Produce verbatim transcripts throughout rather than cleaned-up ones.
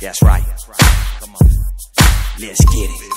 That's right. Come on. Let's get it.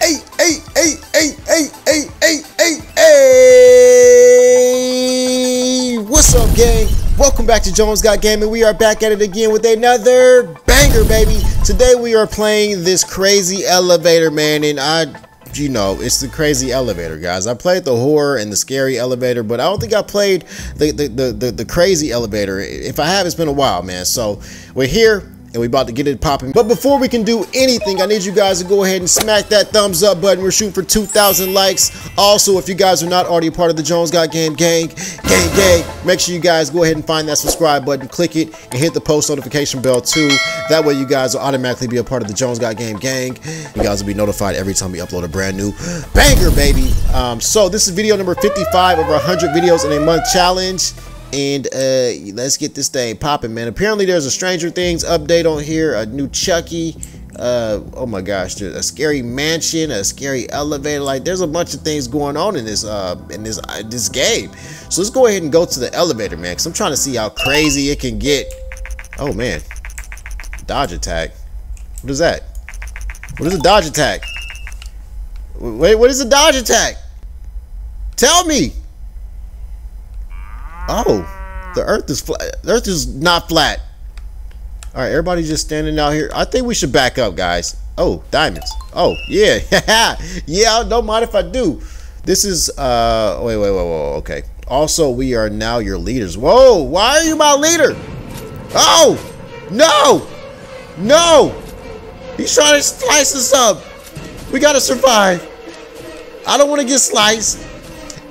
Hey, hey, hey, hey, hey, hey, hey, hey, hey. What's up, gang? Welcome back to Jones Got Gaming. We are back at it again with another banger, baby. Today we are playing this crazy elevator, man, and I... you know, it's the crazy elevator, guys. I played the horror and the scary elevator, but I don't think I played the the the, the, the crazy elevator. If I have, it's been a while, man. So we're here and we're about to get it popping. But before we can do anything, I need you guys to go ahead and smack that thumbs up button. We're shooting for two thousand likes. Also, if you guys are not already a part of the Jones Got Game gang, gang, gang, make sure you guys go ahead and find that subscribe button, click it, and hit the post notification bell too. That way you guys will automatically be a part of the Jones Got Game gang. You guys will be notified every time we upload a brand new banger, baby. Um, so this is video number fifty-five of our one hundred videos in a month challenge. And uh let's get this thing popping, man. Apparently there's a Stranger Things update on here, a new Chucky, uh oh my gosh, there's a scary mansion, a scary elevator. Like, there's a bunch of things going on in this uh in this uh, this game. So let's go ahead and go to the elevator, man, because I'm trying to see how crazy it can get. Oh man, dodge attack. What is that? What is a dodge attack? Wait, what is a dodge attack? Tell me. Oh, the earth is flat. The earth is not flat. All right, everybody's just standing out here. I think we should back up, guys. Oh, diamonds. Oh, yeah. Yeah, don't mind if I do. This is, uh, wait, wait, wait, wait, okay. Also, we are now your leaders. Whoa, why are you my leader? Oh, no, no. He's trying to slice us up. We got to survive. I don't want to get sliced.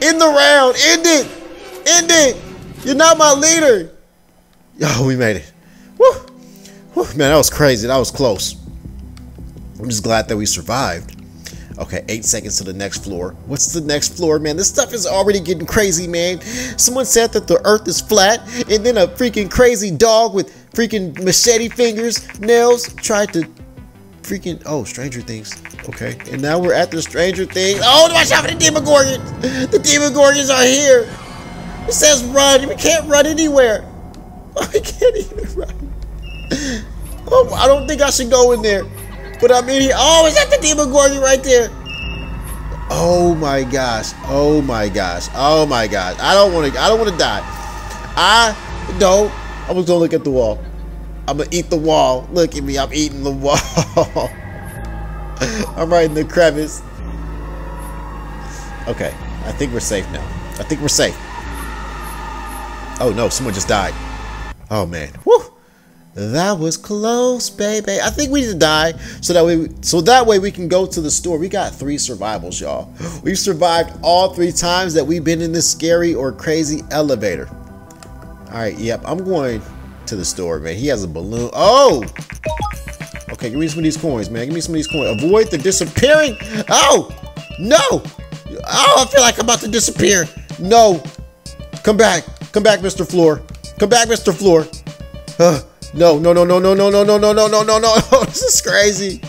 End the round, end it, end it. You're not my leader. Oh, we made it. Woo. Woo. Man, that was crazy. That was close. I'm just glad that we survived. Okay, eight seconds to the next floor. What's the next floor, man? This stuff is already getting crazy, man. Someone said that the earth is flat, and then a freaking crazy dog with freaking machete fingers, nails, tried to freaking... oh, Stranger Things. Okay, and now we're at the Stranger Things. Oh, watch out for the Demogorgons. The Demogorgons are here. It says run. We can't run anywhere. Oh, I can't even run. Oh, I don't think I should go in there. But I'm in here. Oh, is that the Demogorgon right there? Oh my gosh. Oh my gosh. Oh my gosh. I don't want to. I don't want to die. I don't. I was gonna look at the wall. I'm gonna eat the wall. Look at me. I'm eating the wall. I'm right in the crevice. Okay. I think we're safe now. I think we're safe. Oh no, someone just died. Oh man. Woo! That was close, baby. I think we need to die so that we so that way we can go to the store. We got three survivals, y'all. We've survived all three times that we've been in this scary or crazy elevator. Alright, yep, I'm going to the store, man. He has a balloon. Oh! Okay, give me some of these coins, man. Give me some of these coins. Avoid the disappearing. Oh! No! Oh, I feel like I'm about to disappear. No. Come back. Come back, Mister Floor. Come back, Mister Floor. Uh, no, no, no, no, no, no, no, no, no, no, no, no, no. This is crazy.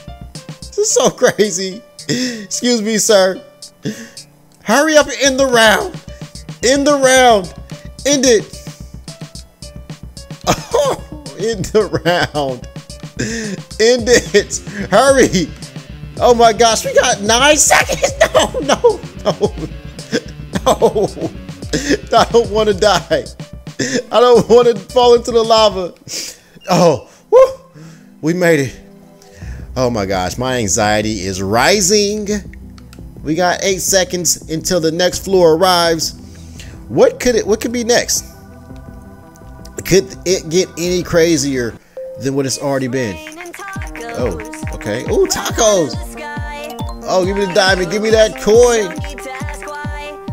This is so crazy. Excuse me, sir. Hurry up and end the round. End the round. End it. Oh, end the round. End it. Hurry. Oh my gosh, we got nine seconds. No, no, no. No. I don't want to die. I don't want to fall into the lava. Oh, woo. We made it. Oh my gosh, my anxiety is rising. We got eight seconds until the next floor arrives. What could it? What could be next? Could it get any crazier than what it's already been? Oh, okay. Oh, tacos. Oh, give me the diamond. Give me that coin.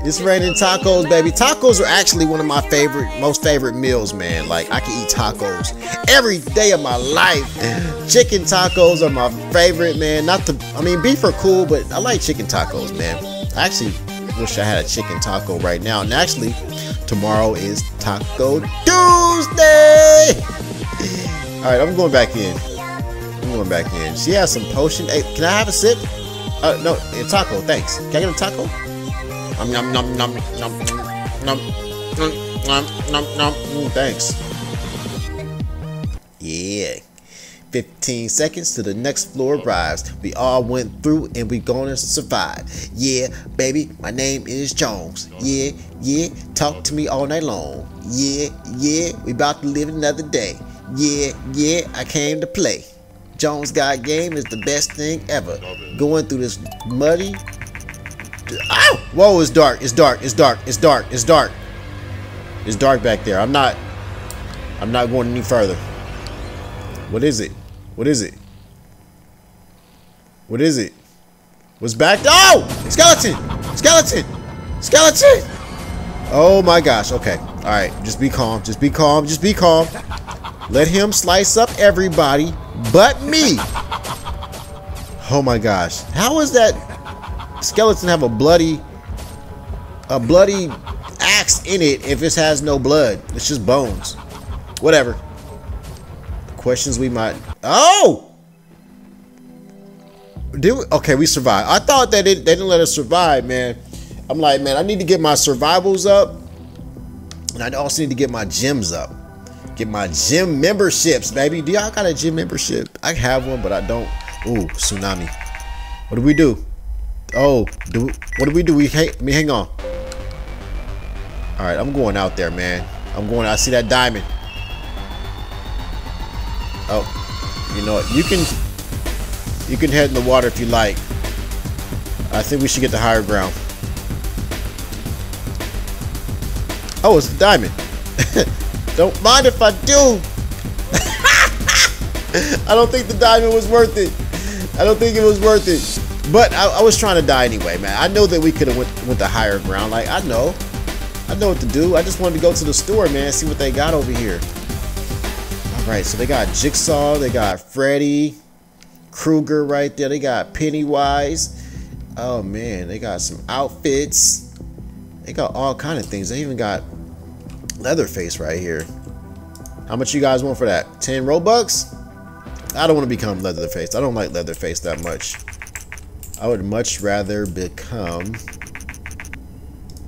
It's raining tacos, baby. Tacos are actually one of my favorite, most favorite meals, man. Like, I can eat tacos every day of my life. Chicken tacos are my favorite, man. Not the, I mean, beef are cool, but I like chicken tacos, man. I actually wish I had a chicken taco right now. And actually, tomorrow is Taco Tuesday. All right, I'm going back in. I'm going back in. She has some potion. Hey, can I have a sip? Uh, no, a taco, thanks. Can I get a taco? Um, nom nom nom nom nom nom nom nom nom nom. Ooh, thanks. Yeah. fifteen seconds to the next floor arrives. We all went through and we gonna survive. Yeah, baby, my name is Jones. Yeah, yeah, talk to me all night long. Yeah, yeah, we about to live another day. Yeah, yeah, I came to play. Jones Got Game is the best thing ever. Going through this muddy... Ow! Whoa, it's dark, it's dark, it's dark, it's dark, it's dark. It's dark back there. I'm not... I'm not going any further. What is it? What is it? What is it? What's back? Oh! Skeleton! Skeleton! Skeleton! Oh my gosh. Okay. Alright. Just be calm. Just be calm. Just be calm. Let him slice up everybody but me. Oh my gosh. How is that skeleton have a bloody a bloody axe in it if it has no blood? It's just bones. Whatever. Questions we might. Oh! Did we? Okay, we survived. I thought that it, they didn't let us survive, man. I'm like, man, I need to get my survivals up. And I also need to get my gyms up. Get my gym memberships, baby. Do y'all got a gym membership? I have one, but I don't. Ooh, tsunami. What do we do? Oh, do we, what do we do? We hang, I mean, hang on. All right, I'm going out there, man. I'm going. I see that diamond. Oh, you know what? You can you can head in the water if you like. I think we should get the higher ground. Oh, it's the diamond. Don't mind if I do. I don't think the diamond was worth it. I don't think it was worth it. But I, I was trying to die anyway, man. I know that we could have went with the higher ground. Like, I know. I know what to do. I just wanted to go to the store, man, see what they got over here. Right, so they got Jigsaw, they got Freddy Kruger right there, they got Pennywise. Oh man, they got some outfits. They got all kind of things. They even got Leatherface right here. How much you guys want for that? ten Robux? I don't want to become Leatherface. I don't like Leatherface that much. I would much rather become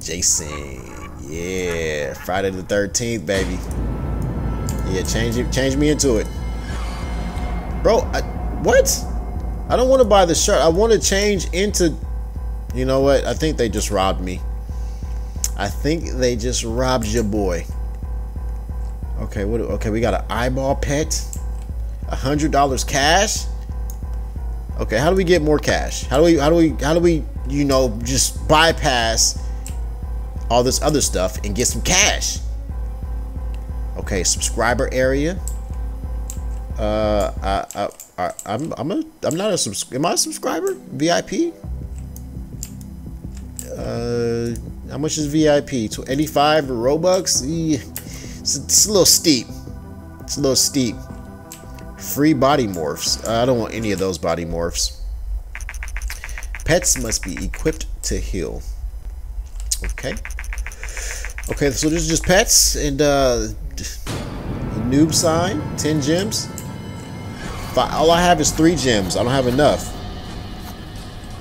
Jason. Yeah, Friday the thirteenth, baby. Yeah, change it. Change me into it, bro. I, what? I don't want to buy the shirt. I want to change into. You know what? I think they just robbed me. I think they just robbed your boy. Okay. What? Okay. We got an eyeball pet. A hundred dollars cash. Okay. How do we get more cash? How do we? How do we? How do we? You know, just bypass all this other stuff and get some cash. Okay, subscriber area. Uh, I, I, I, I'm, I'm, a, I'm not a subs. Am I a subscriber? V I P. Uh, how much is V I P? To eighty-five Robux. Yeah. It's, it's a little steep. It's a little steep. Free body morphs. Uh, I don't want any of those body morphs. Pets must be equipped to heal. Okay. Okay, so this is just pets and uh, noob sign, ten gems. Five, all I have is three gems. I don't have enough.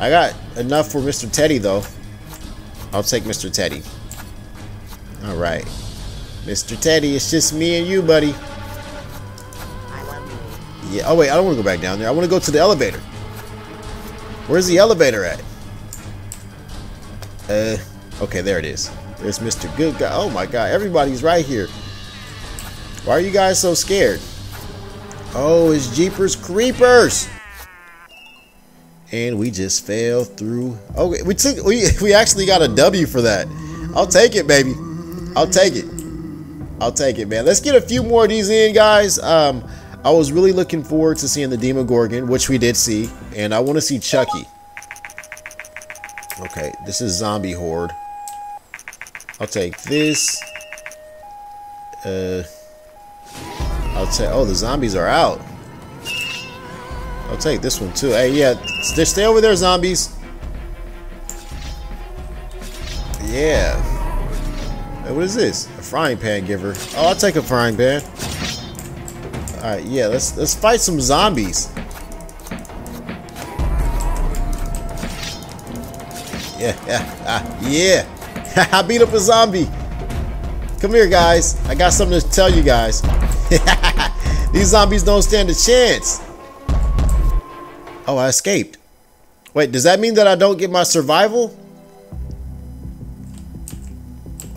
I got enough for Mister Teddy, though. I'll take Mister Teddy. All right. Mister Teddy, it's just me and you, buddy. I love you. Yeah, oh, wait, I don't want to go back down there. I want to go to the elevator. Where's the elevator at? Uh, okay, there it is. There's Mister Good Guy. Oh my God, everybody's right here. Why are you guys so scared? Oh, it's Jeepers Creepers. And we just fell through. Oh, we took we we actually got a W for that. I'll take it, baby. I'll take it. I'll take it, man. Let's get a few more of these in, guys. Um, I was really looking forward to seeing the Demogorgon, which we did see, and I want to see Chucky. Okay, this is Zombie Horde. I'll take this. Uh, I'll take. Oh, the zombies are out. I'll take this one too. Hey, yeah, stay, stay over there, zombies. Yeah. Hey, what is this? A frying pan giver. Oh, I'll take a frying pan. All right, yeah. Let's let's fight some zombies. Yeah, yeah, yeah. I beat up a zombie. Come here, guys. I got something to tell you guys. These zombies don't stand a chance. Oh, I escaped. Wait, does that mean that I don't get my survival?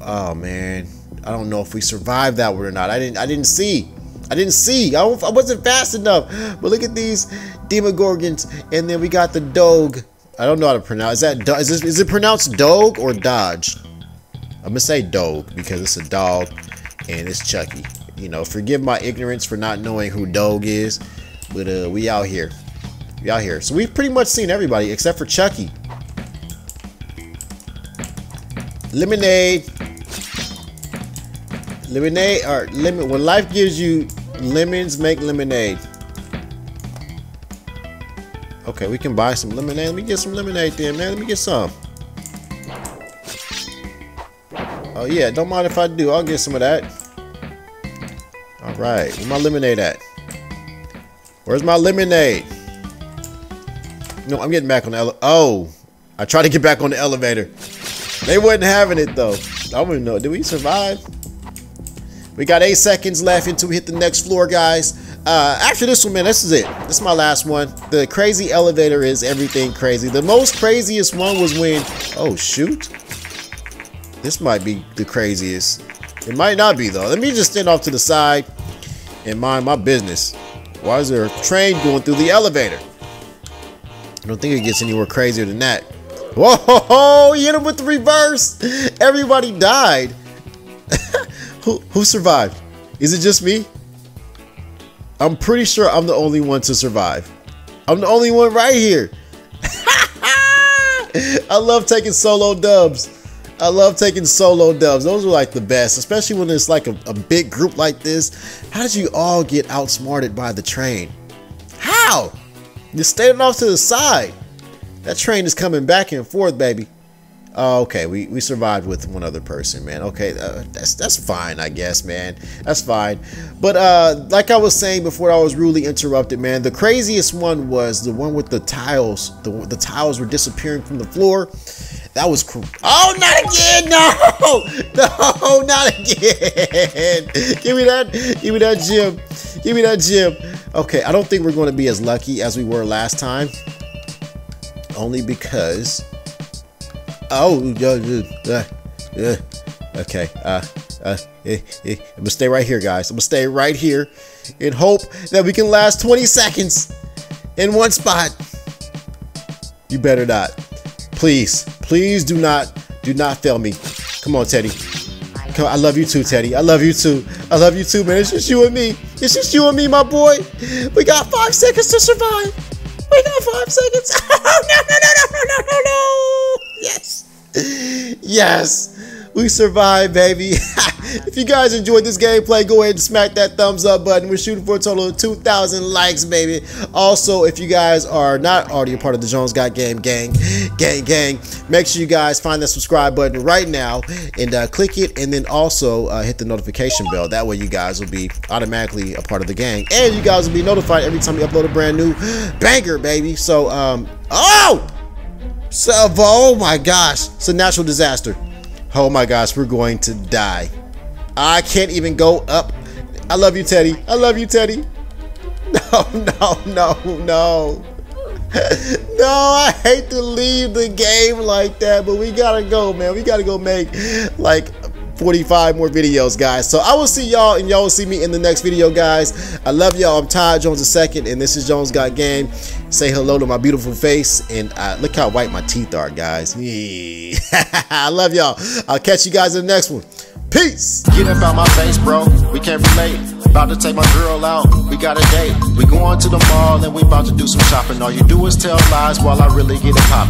Oh man, I don't know if we survived that one or not. I didn't. I didn't see. I didn't see. I, I wasn't fast enough. But look at these Demogorgons, and then we got the dog. I don't know how to pronounce. Is that is this, is it pronounced dog or dodge? I'm gonna say dog because it's a dog, and it's Chucky. You know, forgive my ignorance for not knowing who dog is, but uh, we out here. We out here. So we've pretty much seen everybody except for Chucky. Lemonade. Lemonade or lemon. When life gives you lemons, make lemonade. Okay, we can buy some lemonade. Let me get some lemonade then, man. Let me get some. Oh yeah, don't mind if I do. I'll get some of that. Alright, where's my lemonade at? Where's my lemonade? No, I'm getting back on the ele- Oh, I tried to get back on the elevator. They wasn't having it though. I don't even know. Did we survive? We got eight seconds left until we hit the next floor, guys. Uh, after this one, man, this is it. This is my last one. The crazy elevator is everything crazy. The most craziest one was when... Oh, shoot. This might be the craziest. It might not be, though. Let me just stand off to the side and mind my business. Why is there a train going through the elevator? I don't think it gets anywhere crazier than that. Whoa, ho, ho, he hit him with the reverse. Everybody died. who, who survived? Is it just me? I'm pretty sure I'm the only one to survive. I'm the only one right here. I love taking solo dubs. I love taking solo dubs. Those are like the best, especially when it's like a, a big group like this. How did you all get outsmarted by the train? How? You're standing off to the side. That train is coming back and forth, baby. Oh, okay, we, we survived with one other person, man. Okay, uh, that's that's fine, I guess, man. That's fine. But uh, like I was saying before, I was rudely interrupted, man. The craziest one was the one with the tiles. The, the tiles were disappearing from the floor. That was cr- Oh, not again! No! No, not again! Give me that. Give me that gem. Give me that gem. Okay, I don't think we're going to be as lucky as we were last time. Only because... Oh, uh, uh, okay. Uh, uh, eh, eh. I'm gonna stay right here, guys. I'm gonna stay right here and hope that we can last twenty seconds in one spot. You better not. Please, please do not, do not fail me. Come on, Teddy. Come on, I love you too, Teddy. I love you too. I love you too, man. It's just you and me. It's just you and me, my boy. We got five seconds to survive. We got five seconds. Oh, no, no, no, no, no, no, no. Yes. Yes. We survived, baby. If you guys enjoyed this gameplay, go ahead and smack that thumbs up button. We're shooting for a total of two thousand likes, baby. Also, if you guys are not already a part of the Jones Got Game gang, gang, gang, make sure you guys find that subscribe button right now and uh, click it, and then also uh, hit the notification bell. That way you guys will be automatically a part of the gang, and you guys will be notified every time we upload a brand new banger, baby. So, um, oh! So, oh my gosh. It's a natural disaster. Oh my gosh, we're going to die. I can't even go up. I love you, Teddy. I love you, Teddy. No, no, no, no. No, I hate to leave the game like that, but we gotta go, man. We gotta go make like forty-five more videos, guys. So I will see y'all, and y'all will see me in the next video, guys. I love y'all. I'm Todd Jones the Second, and this is Jones Got Game. Say hello to my beautiful face, and I, look how white my teeth are, guys. I love y'all. I'll catch you guys in the next one. Peace. Get up out my face, bro. We can't relate. About to take my girl out. We got a date. We going to the mall, and we about to do some shopping. All you do is tell lies while I really get it popping.